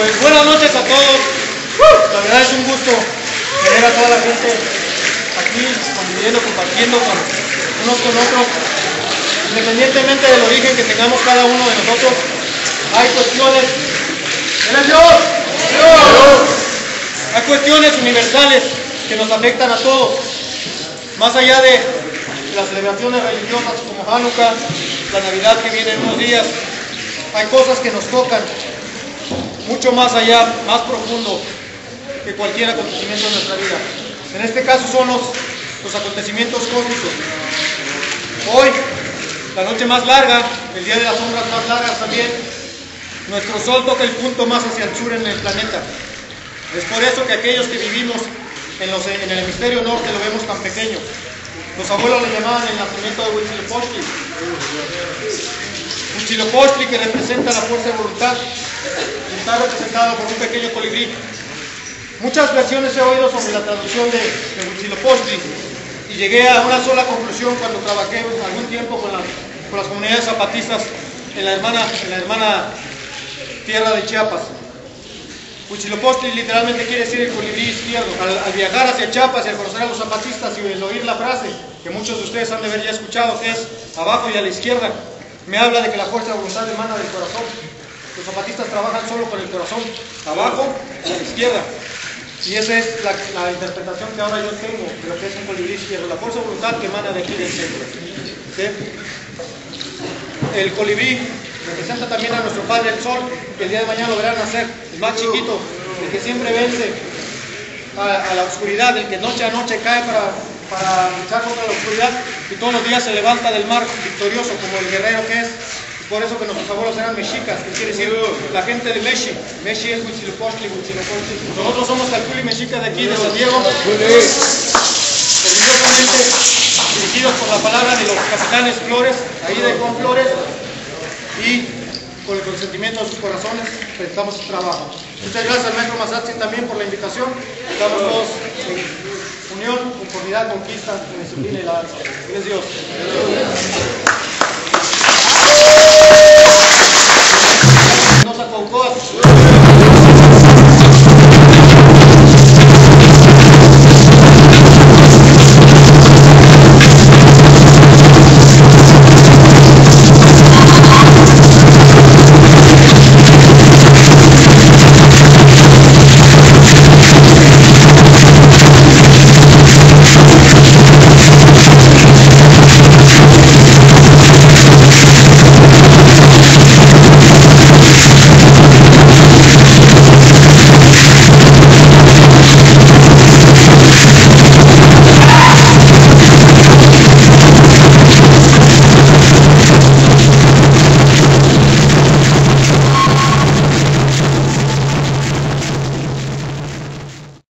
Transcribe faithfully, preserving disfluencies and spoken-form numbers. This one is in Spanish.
pues buenas noches a todos. La verdad es un gusto tener a toda la gente aquí conviviendo, compartiendo con unos con otros. Independientemente del origen que tengamos cada uno de nosotros, hay cuestiones. ¡Él es Dios! ¡Dios! Hay cuestiones universales que nos afectan a todos, más allá de las celebraciones religiosas como Hanukkah, la Navidad que viene en unos días. Hay cosas que nos tocan mucho más allá, más profundo que cualquier acontecimiento de nuestra vida. En este caso son los, los acontecimientos cósmicos. Hoy, la noche más larga, el día de las sombras más largas también, nuestro sol toca el punto más hacia el sur en el planeta. Es por eso que aquellos que vivimos en, los, en el hemisferio norte lo vemos tan pequeño. Los abuelos le llamaban el nacimiento de Huitzilopochtli. Huitzilopochtli, que representa la fuerza de voluntad, y está representado por un pequeño colibrí. Muchas versiones he oído sobre la traducción de, de Huitzilopochtli, y llegué a una sola conclusión cuando trabajé algún tiempo con, la, con las comunidades zapatistas en la hermana, en la hermana tierra de Chiapas. Huitzilopochtli literalmente quiere decir el colibrí izquierdo. Al, al viajar hacia Chiapas y al conocer a los zapatistas y al oír la frase que muchos de ustedes han de haber ya escuchado, que es abajo y a la izquierda, me habla de que la fuerza de voluntad emana del corazón. Los zapatistas trabajan solo con el corazón, abajo y a la izquierda. Y esa es la, la interpretación que ahora yo tengo de lo que es un colibrí izquierdo, la fuerza de voluntad que emana de aquí del centro. ¿Sí? El colibrí representa también a nuestro Padre el Sol, que el día de mañana lo verán nacer, el más chiquito, el que siempre vence a, a la oscuridad, el que noche a noche cae para, para luchar contra la oscuridad y todos los días se levanta del mar victorioso como el guerrero que es. Por eso que nuestros abuelos eran mexicas, que quiere decir la gente de Mexi. Mexi es Huitzilopochtli, Huitzilopochtli. Nosotros somos Calculi Mexica de aquí, de San Diego. Religiosamente dirigidos por la palabra de los capitanes Flores, ahí de Juan Flores, y con el consentimiento de sus corazones presentamos su trabajo. Muchas gracias al maestro Mazatzin también por la invitación. Estamos todos en unión, conformidad, conquista, en disciplina y la danza. Gracias Dios.